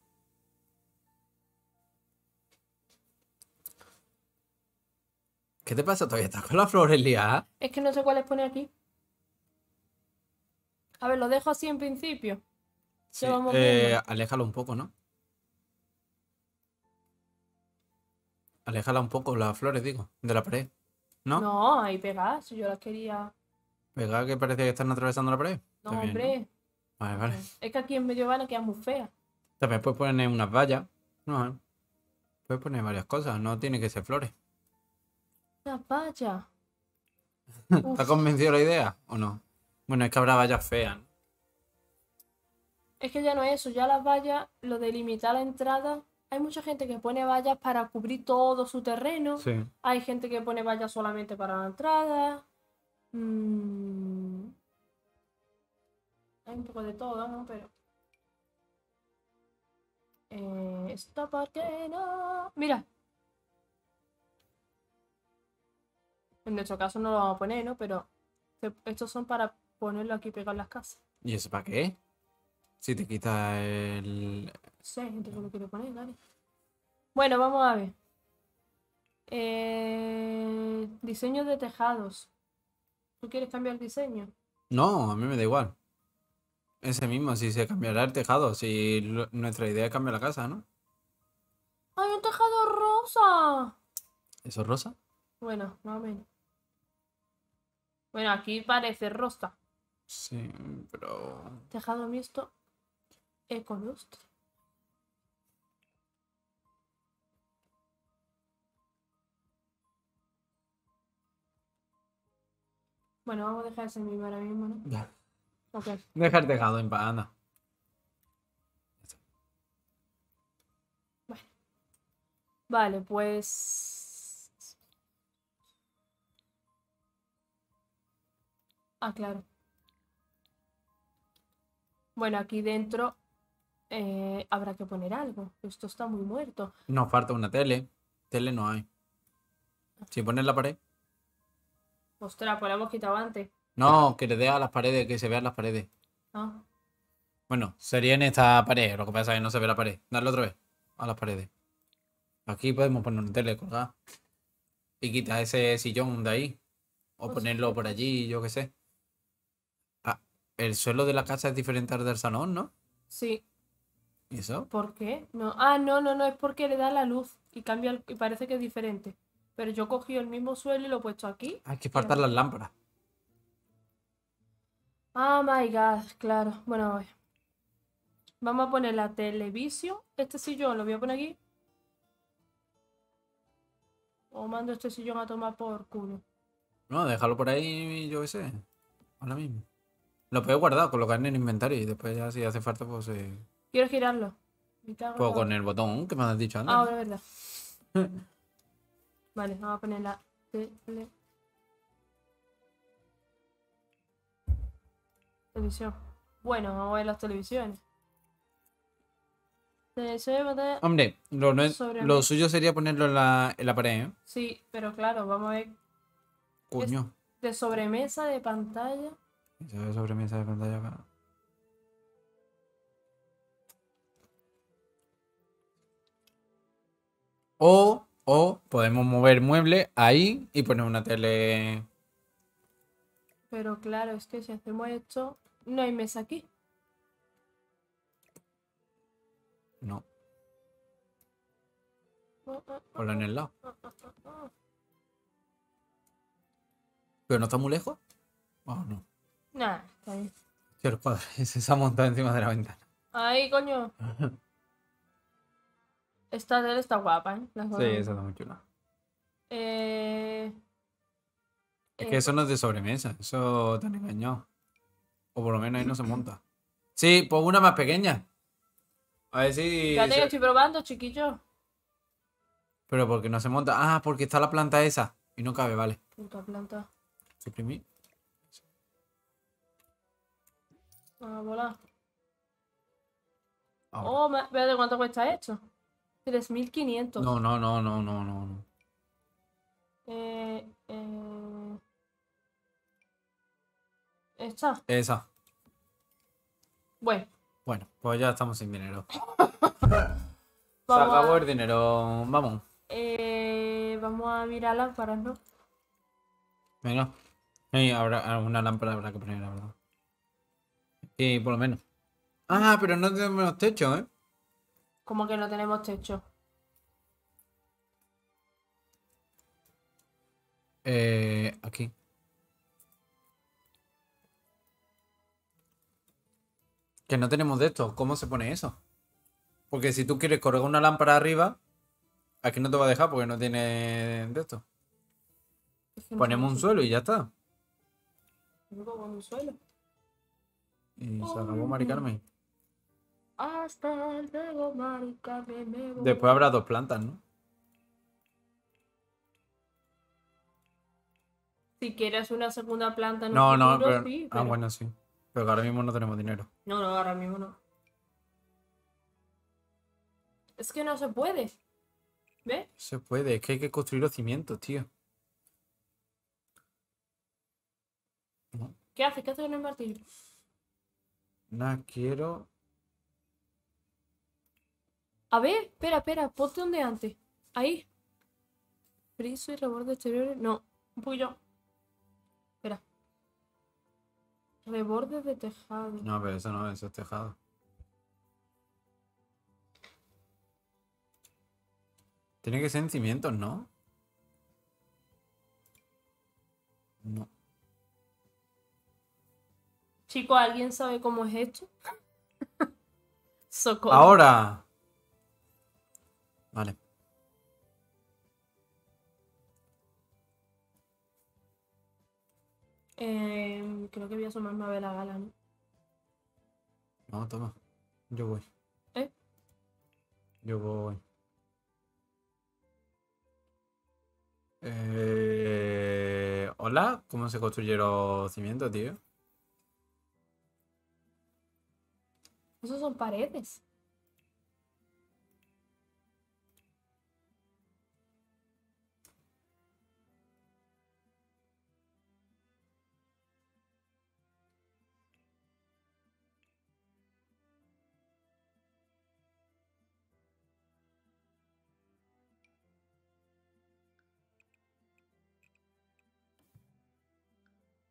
¿Qué te pasa? ¿Todavía estás con las flores liadas? Es que no sé cuáles poner aquí. A ver, lo dejo así en principio. Sí, eh, aléjalo un poco, ¿no? Aléjala un poco, las flores, digo, de la pared. ¿No? No, ahí pegar, si yo las quería... ¿Pegar que parece que están atravesando la pared? No, También, hombre. ¿no? Vale, vale. Es que aquí en medio van a quedar muy feas. También puedes poner unas vallas. No, ¿eh? Puedes poner varias cosas, no tiene que ser flores. Una valla. ¿Te ha convencido la idea o no? Bueno, es que habrá vallas feas. ¿no? Es que ya no es eso, ya las vallas, lo de limitar la entrada. Hay mucha gente que pone vallas para cubrir todo su terreno. Sí. Hay gente que pone vallas solamente para la entrada. Mm... Hay un poco de todo, ¿no? Pero... Eh, esto porque no... Mira. En nuestro caso no lo vamos a poner, ¿no? Pero estos son para ponerlo aquí pegado en las casas. ¿Y eso para qué? Si te quita el... Sí, hay gente que lo quiere poner, dale. Bueno, vamos a ver. Eh... Diseño de tejados. ¿Tú quieres cambiar el diseño? No, a mí me da igual. Ese mismo, si se cambiará el tejado. Si lo... nuestra idea es cambiar la casa, ¿no? ¡Hay un tejado rosa! ¿Eso es rosa? Bueno, más o menos. Bueno, aquí parece rosa. Sí, pero... Tejado mixto. Ecolust. Bueno, vamos a dejar ese mismo ahora mismo, ¿no? Ya. Ok. Deja el tejado en paz, anda. Bueno. Vale, pues... Ah, claro. Bueno, aquí dentro eh, habrá que poner algo. Esto está muy muerto. Nos falta una tele. Tele no hay. Si pones la pared. Ostras, pues la hemos quitado antes. No, que le dé a las paredes, que se vean las paredes. Ah. Bueno, sería en esta pared. Lo que pasa es que no se ve la pared. Dale otra vez a las paredes. Aquí podemos poner una tele colgada. Y quita ese sillón de ahí. O oh, ponerlo sí. por allí, yo qué sé. El suelo de la casa es diferente al del salón, ¿no? Sí. ¿Y eso? ¿Por qué? No. Ah, no, no, no, es porque le da la luz y cambia el... y parece que es diferente. Pero yo he cogido el mismo suelo y lo he puesto aquí. Hay que faltar las lámparas. Oh my god, claro. Bueno, a ver. Vamos a poner la televisión. Este sillón lo voy a poner aquí. O mando este sillón a tomar por culo. No, déjalo por ahí, yo qué sé. Ahora mismo. Lo puedes guardar, colocar en el inventario y después ya si hace falta pues... Eh... Quiero girarlo. Pues con el botón que me has dicho antes. Ah, bueno, verdad. Vale, vamos a poner la tele. Televisión. Bueno, vamos a ver las televisiones. Hombre, lo, no es, lo suyo sería ponerlo en la, en la pared, ¿eh? Sí, pero claro, vamos a ver. Coño. De sobremesa, de pantalla. De sobremesa, de pantalla. Para... O, o podemos mover mueble ahí y poner una tele. Pero claro, es que si hacemos esto, no hay mesa aquí. No. Ponla en el lado. ¿Pero no está muy lejos? Oh, no. Nada, está bien. Tío, el cuadro ese se ha montado encima de la ventana. ¡Ay, coño! Esta tele está guapa, ¿eh? La sí, esa está muy chula. Eh... Es eh... que eso no es de sobremesa. Eso te han engañado. O por lo menos ahí no se monta. Sí, pues una más pequeña. A ver si... Fíjate, estoy probando, chiquillo. Pero porque no se monta. Ah, porque está la planta esa. Y no cabe, vale. Puta planta. Suprimí. Ah, volá. Oh, me... espérate, ¿cuánto cuesta esto? tres mil quinientos. No, no, no, no, no, no. Eh, eh... ¿Esta? Esa. Bueno. Bueno, pues ya estamos sin dinero. Se acabó a... el dinero. Vamos. Eh, vamos a mirar lámparas, ¿no? Venga. Sí, habrá una lámpara habrá que poner, la verdad. Y por lo menos. Ah, pero no tenemos techo, ¿eh? ¿Cómo que no tenemos techo? Eh, aquí. Que no tenemos de esto. ¿Cómo se pone eso? Porque si tú quieres correr una lámpara arriba, aquí no te va a dejar porque no tiene de esto. Ponemos un suelo y ya está. ¿Un suelo? Y se acabó Mari Carmen. Hasta luego, Mari Carmen. Después habrá dos plantas, ¿no? Si quieres una segunda planta, no. No, no, pero... sí, pero... Ah, bueno, sí. Pero que ahora mismo no tenemos dinero. No, no, ahora mismo no. Es que no se puede. ¿Ves? Se puede, es que hay que construir los cimientos, tío. ¿Qué haces? ¿Qué haces con el martillo? Nada, quiero... A ver, espera, espera, ponte donde antes. Ahí. Friso y reborde exterior. No, un poquillo. Espera. Rebordes de tejado. No, pero eso no, eso es tejado. Tiene que ser en cimientos, ¿no? No. Chico, ¿alguien sabe cómo es esto? Socorro. Ahora. Vale. Eh, creo que voy a asomarme a ver la gala, ¿no? No, toma. Yo voy. ¿Eh? Yo voy. Eh, Hola, ¿cómo se construyeron cimientos, tío? Esos son paredes.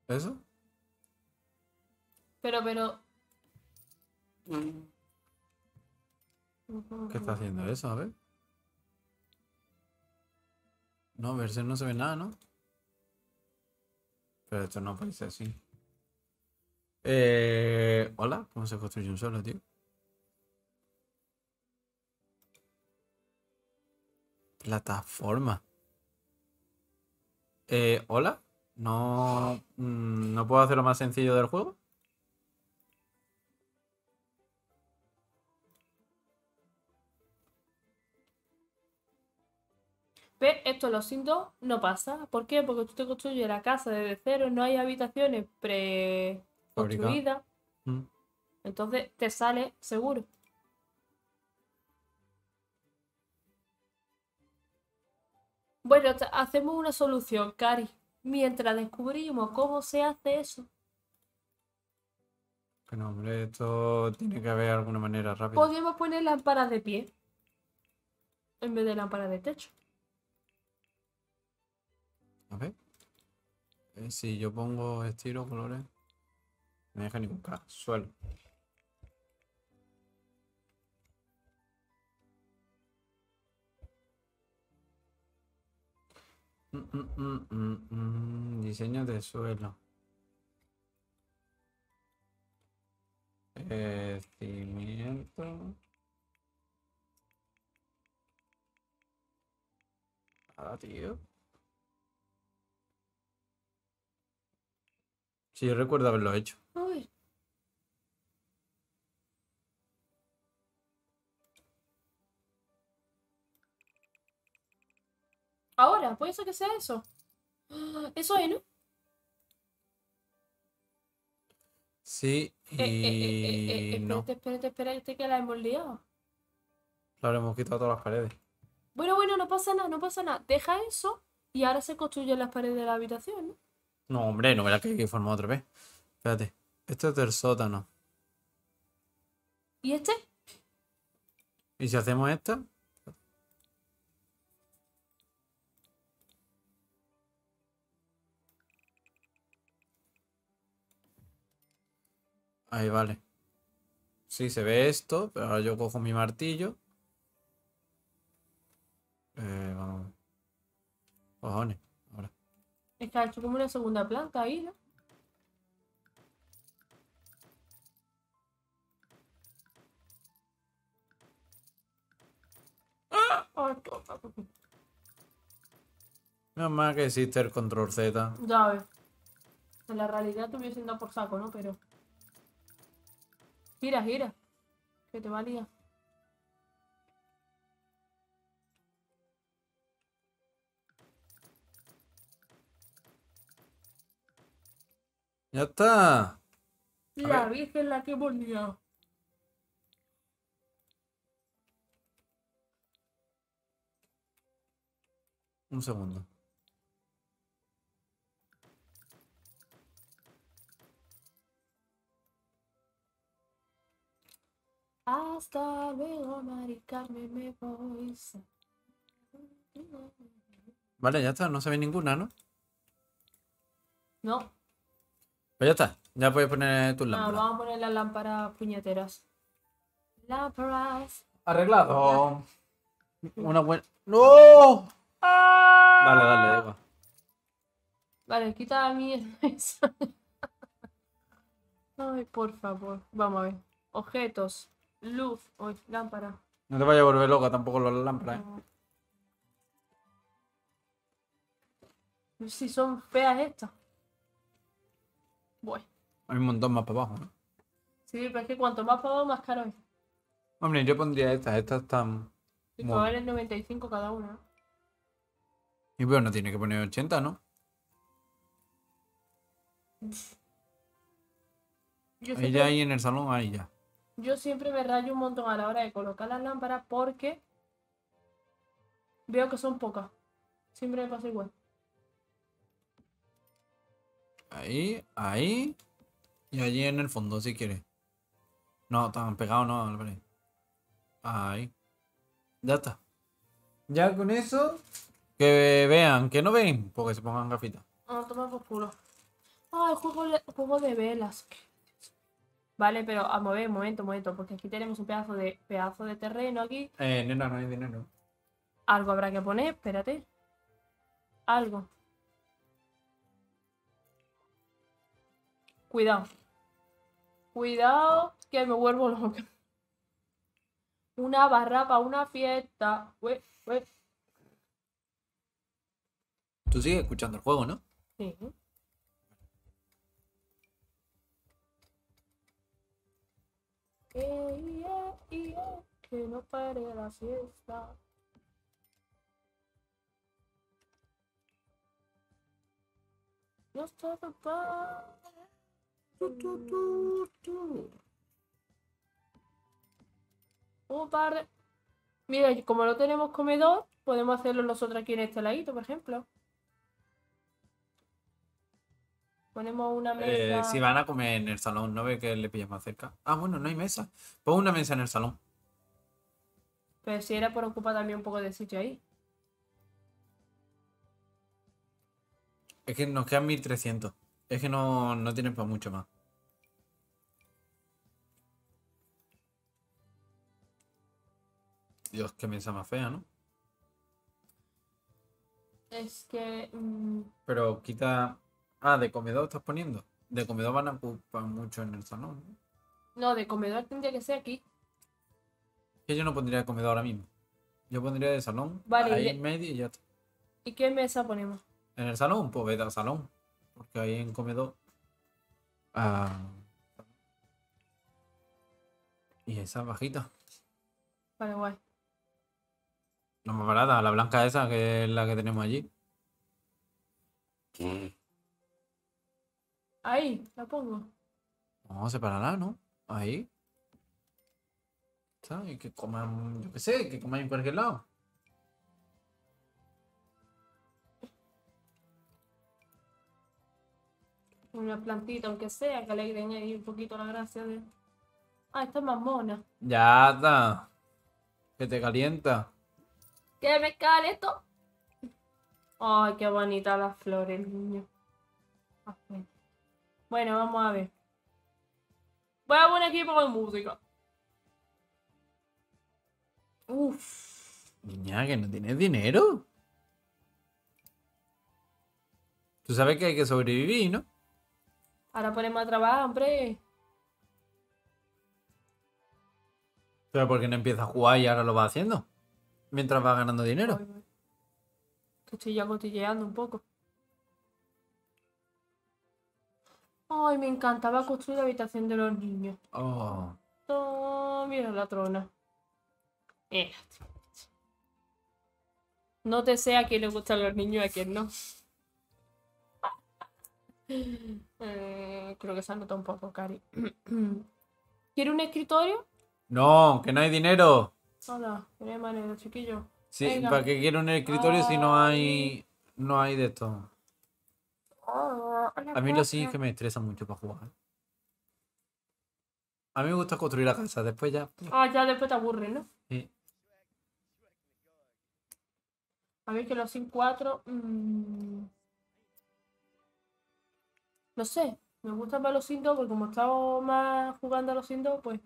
¿Eso? Pero, pero... ¿Qué está haciendo eso? A ver. No, a ver si no se ve nada, ¿no? Pero esto no parece así. Eh... Hola, ¿cómo se construye un solo, tío? Plataforma. Eh, hola. No, no puedo hacer lo más sencillo del juego. ¿Ves? Esto en los Sims dos no pasa. ¿Por qué? Porque tú te construyes la casa desde cero, no hay habitaciones pre-construidas. Mm. Entonces te sale seguro. Bueno, hacemos una solución, Cari, mientras descubrimos cómo se hace eso. Bueno, hombre, esto tiene que haber alguna manera rápida. Podríamos poner lámparas de pie en vez de lámparas de techo. A ver. Eh, si yo pongo estilo, colores, no me deja ni buscar. Suelo. Mm, mm, mm, mm, mm. Diseño de suelo. Eh, cimiento. Ah, tío. Sí, yo recuerdo haberlo hecho. Uy. Ahora, puede ser que sea eso. Eso es, ¿no? Sí, y... Eh, eh, eh, eh, no. Espérate, espérate, espérate, que la hemos liado. Claro, hemos quitado todas las paredes. Bueno, bueno, no pasa nada, no pasa nada. Deja eso y ahora se construyen las paredes de la habitación, ¿no? No, hombre, no verás que hay que formar otra vez. Espérate, esto es del sótano. ¿Y este? ¿Y si hacemos esto? Ahí, vale. Sí, se ve esto, pero ahora yo cojo mi martillo. Eh, vamos. Cojones, ahora. Es que ha hecho como una segunda planta ahí, ¿no? ¡Ah! Nada más que existe el control Z. Ya ves. En la realidad te hubiesen dado por saco, ¿no? Pero... Gira, gira, que te valía. Ya está. La Virgen, la que hemos liado. Un segundo. Hasta luego, Mari Carmen, me voy. Vale, ya está, no se ve ninguna, ¿no? No. Pues ya está, ya puedes poner tus lámparas. No, vamos a poner las lámparas puñeteras. Lámparas. Arreglado. Una buena... ¡No! ¡Ah! Dale, dale, igual. Vale, quita la mierda esa. Ay, por favor. Vamos a ver. Objetos. Luz, hoy, lámpara. No te vayas a volver loca tampoco las lámparas, ¿eh? No. Si son feas estas. Bueno. Hay un montón más para abajo, ¿no? Sí, pero es que cuanto más para abajo, más caro es. Hombre, yo pondría estas, estas están... Y que valen noventa y cinco cada una. Y bueno, tiene que poner ochenta, ¿no? Yo ahí ya, ahí en el salón, ahí ya. Yo siempre me rayo un montón a la hora de colocar las lámparas porque veo que son pocas. Siempre me pasa igual. Ahí, ahí y allí en el fondo, si quieres. No, tan pegado no, Álvaro. Ahí. Ya está. Ya con eso, que vean, que no ven, porque se pongan gafitas. Ah, toma por culo. Ah, el juego, el juego de velas. Vale, pero a mover, momento, momento, porque aquí tenemos un pedazo de pedazo de terreno aquí. Eh, nena, no hay dinero. Algo habrá que poner, espérate. Algo. Cuidado. Cuidado, que me vuelvo loca. Una barra para una fiesta. Ué, ué. Tú sigues escuchando el juego, ¿no? Sí. Eh, eh, eh, que no pare la fiesta. Let's talk about... Du, du, du, du. Un par... Mira, como no tenemos comedor, podemos hacerlo nosotros aquí en este ladito, por ejemplo. Ponemos una mesa... Eh, si van a comer en el salón, ¿no ve que le pillas más cerca? Ah, bueno, no hay mesa. Pon una mesa en el salón. Pero si era por ocupar también un poco de sitio ahí. Es que nos quedan mil trescientos. Es que no, no tienen para mucho más. Dios, qué mesa más fea, ¿no? Es que... Mmm... Pero quita... Ah, de comedor estás poniendo. De comedor van a ocupar mucho en el salón, ¿no? No, de comedor tendría que ser aquí. Que yo no pondría de comedor ahora mismo. Yo pondría de salón. Vale, ahí en medio y ya está. ¿Y qué mesa ponemos? En el salón, pues vete al salón. Porque ahí en comedor. Ah. Y esa bajita. Vale, guay. La más barata, la blanca esa, que es la que tenemos allí. ¿Qué? Ahí, la pongo. No, separarla, ¿no? Ahí. ¿Sabes? Que coman, yo qué sé, que coman en cualquier lado. Una plantita, aunque sea, que le alegren ahí un poquito la gracia de... Ah, esta es más mona. Ya está. Que te calienta. Que me caliento. Ay, qué bonita las flores, niño. Okay. Bueno, vamos a ver. Voy a poner aquí poco de música. Uff. Niña, que no tienes dinero. Tú sabes que hay que sobrevivir, ¿no? Ahora ponemos a trabajar, hombre. Pero ¿por qué no empieza a jugar y ahora lo va haciendo? Mientras va ganando dinero. Que estoy ya cotilleando un poco. Ay, me encantaba construir la habitación de los niños. Oh. Oh, mira la trona. Eh. No te sé a quién le gustan los niños y a quién no. Eh, creo que se ha notado un poco, Cari. ¿Quiere un escritorio? No, que no hay dinero. Hola, tiene manera, chiquillo. Sí, venga. ¿Para qué quiere un escritorio ay, si no hay no hay de esto? Oh, a mí lo sí es que me estresa mucho para jugar. A mí me gusta construir la casa, después ya... Ah, ya después te aburre, ¿no? Sí. A ver que los Sims cuatro... Mmm... No sé, me gusta más los Sims dos porque como he estado más jugando a los Sims dos, pues...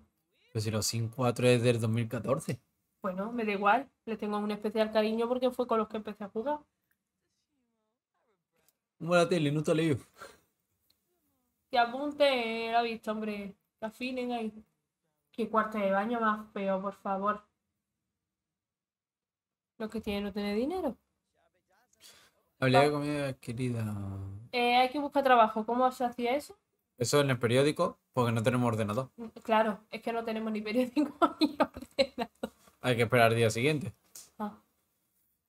Pero si los Sims cuatro es del dos mil catorce. Bueno, me da igual. Les tengo un especial cariño porque fue con los que empecé a jugar. Buena tele, no te leo. Que apunte la vista, hombre. Que afinen ahí. Qué cuarto de baño más feo, por favor. Los que tienen no tienen dinero. Habría que comer adquirida. Eh, hay que buscar trabajo. ¿Cómo se hacía eso? Eso en el periódico, porque no tenemos ordenador. Claro, es que no tenemos ni periódico ni ordenador. Hay que esperar el día siguiente. Ah.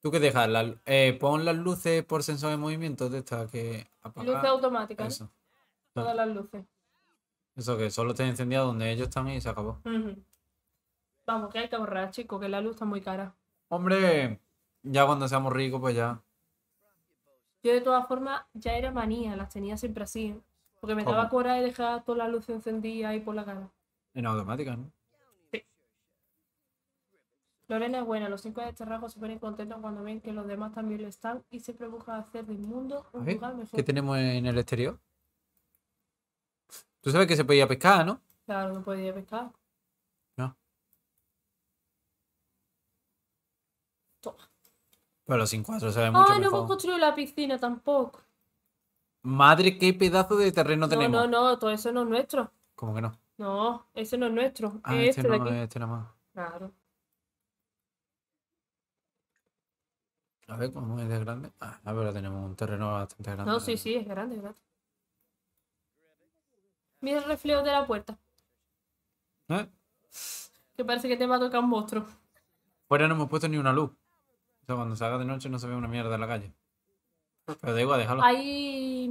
¿Tú qué dejas? La, eh, pon las luces por sensor de movimiento de esta que apaga. Luces automáticas. Eso. ¿Eh? Todas las luces. Eso que solo estén encendidas donde ellos están y se acabó. Uh-huh. Vamos, que hay que ahorrar, chicos, que la luz está muy cara. Hombre, ya cuando seamos ricos, pues ya. Yo de todas formas ya era manía, las tenía siempre así, ¿eh? Porque me ¿Cómo? Daba cora de dejar toda la luz encendida ahí por la cara. En automática, ¿no? Sí. Lorena es buena, los cinco de este rasgo se ponen contentos cuando ven que los demás también lo están y siempre buscan hacer del mundo un lugar mejor. ¿Qué tenemos en el exterior? Tú sabes que se podía pescar, ¿no? Claro, no podía pescar. No. Toma. Pero los cinco cuatro se ve mucho mejor. Ah, no hemos construido la piscina tampoco. Madre, qué pedazo de terreno no, tenemos. No, no, no, todo eso no es nuestro. ¿Cómo que no? No, ese no es nuestro. Ah, es este, este no, de aquí. Este nada más. Claro. A ver, ¿cómo es de grande? Ah, pero tenemos un terreno bastante grande. No, sí, sí, es grande, es grande. Mira el reflejo de la puerta. ¿Eh? Que parece que te va a tocar un monstruo. Fuera no hemos puesto ni una luz. O sea, cuando se haga de noche no se ve una mierda en la calle. Pero da igual, déjalo. Hay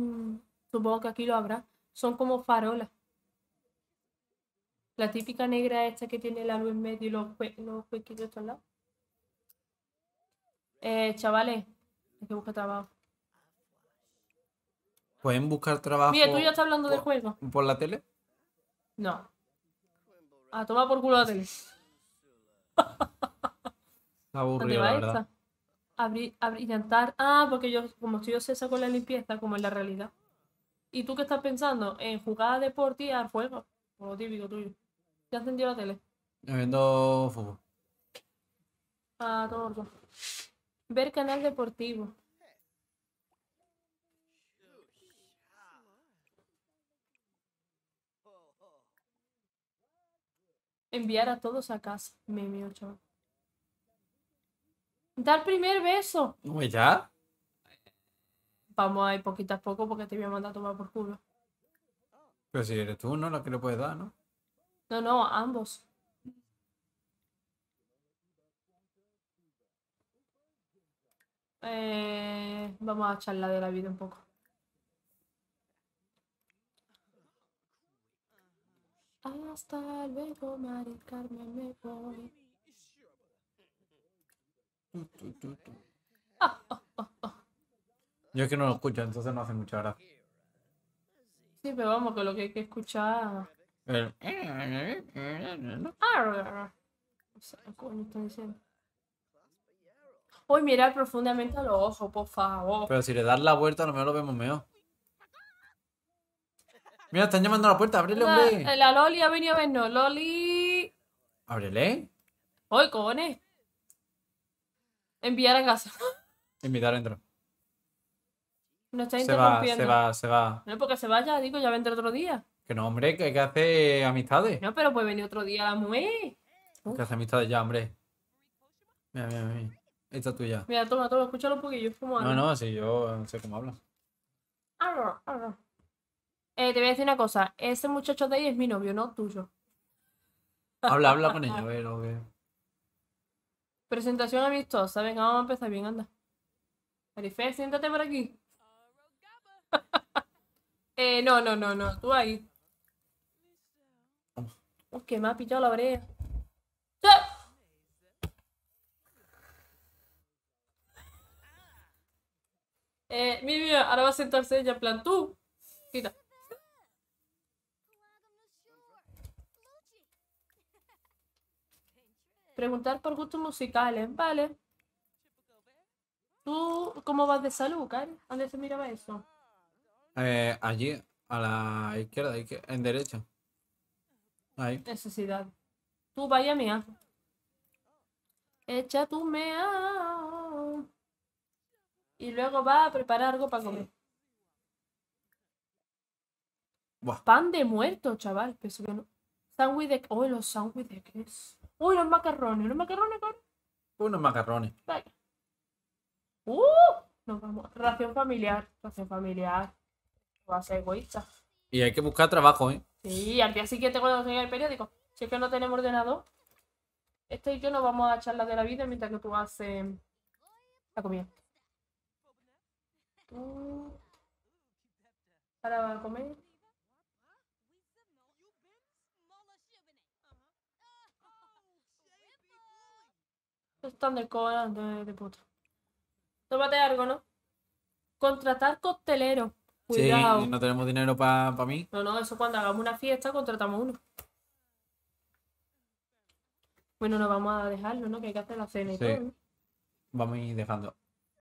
supongo que aquí lo habrá, son como farolas. La típica negra esta que tiene la luz en medio y los, hue los huequitos de estos lados. Eh, chavales, hay que buscar trabajo. ¿Pueden buscar trabajo? Mira, tú ya estás hablando de juego. ¿Por la tele? No. A tomar por culo la tele. Está aburrido, la verdad. Esta? A brillantar. Ah, porque yo, como estoy obsesa con la limpieza, como en la realidad. ¿Y tú qué estás pensando? En jugar a deporte y al juego. Por lo típico tuyo. ¿Ya has encendido la tele? Viendo fútbol. Ah, todo. Ver canal deportivo. Enviar a todos a casa. Me mío, chaval. Dar primer beso. Pues ya. Vamos a ir poquito a poco porque te voy a mandar a tomar por culo. Pero si eres tú, ¿no? La que le puedes dar, ¿no? No, no, a ambos. Eh, vamos a charlar de la vida un poco. Hasta luego, Mari Carmen, me voy. Oh, oh, oh, oh. Yo es que no lo escucho, entonces no hace mucha gracia. Sí, pero vamos, que lo que hay que escuchar... El... O sea, coño, están diciendo. Uy, mirar profundamente a los ojos, por favor. Pero si le das la vuelta, a lo mejor lo vemos mejor. Mira, están llamando a la puerta, ábrele, hombre. La, la Loli ha venido a vernos, Loli. Ábrele. Uy, cojones. Enviar a casa. Invitar a entrar. No está interrumpiendo. Se va, se va, se va. No, porque se vaya, digo, ya vendrá otro día. Que no, hombre, que hay que hacer amistades. No, pero puede venir otro día la mujer. Hay que hacer amistades ya, hombre. Mira, mira, mira. Esta tuya. Mira, toma, toma, escúchalo un poquillo. ¿Cómo habla? No, no, sí, yo no sé cómo habla. Ah, ah. Eh, te voy a decir una cosa. Ese muchacho de ahí es mi novio, no tuyo. Habla, habla con ella, a ver, a ver. Presentación amistosa. Venga, vamos a empezar bien, anda. Marife, siéntate por aquí. eh, no, no, no, no. Tú ahí. Oh, que me ha pillado la oreja. ¡Ah! Eh, mira, mira, ahora va a sentarse ella en plan, tú, quita. Preguntar por gustos musicales, vale. ¿Tú cómo vas de salud, Karen? ¿Dónde se miraba eso? Eh, allí, a la izquierda, en derecha. Ahí. Necesidad. Tú vaya mía. Echa tu mea. Y luego va a preparar algo para comer. Buah. Pan de muerto, chaval. Pienso que no. Sándwich de... Uy, oh, los sándwich de queso. Uy, los macarrones. ¿Los macarrones, Karen? Unos macarrones. Vaya. ¡Uh! Nos vamos. Ración familiar. Ración familiar. Va a ser egoísta. Y hay que buscar trabajo, ¿eh? Sí, al día siguiente cuando tenga el periódico. Si es que no tenemos ordenador. Este y yo nos vamos a charlar de la vida mientras que tú haces la comida. Ahora va a comer. Están de cola de, de puta. Tómate algo, ¿no? Contratar costelero. Cuidado. Sí, no tenemos dinero para pa mí. No, no, eso cuando hagamos una fiesta contratamos uno. Bueno, no vamos a dejarlo, ¿no? Que hay que hacer la cena y sí. Todo, ¿no? Vamos a ir dejando.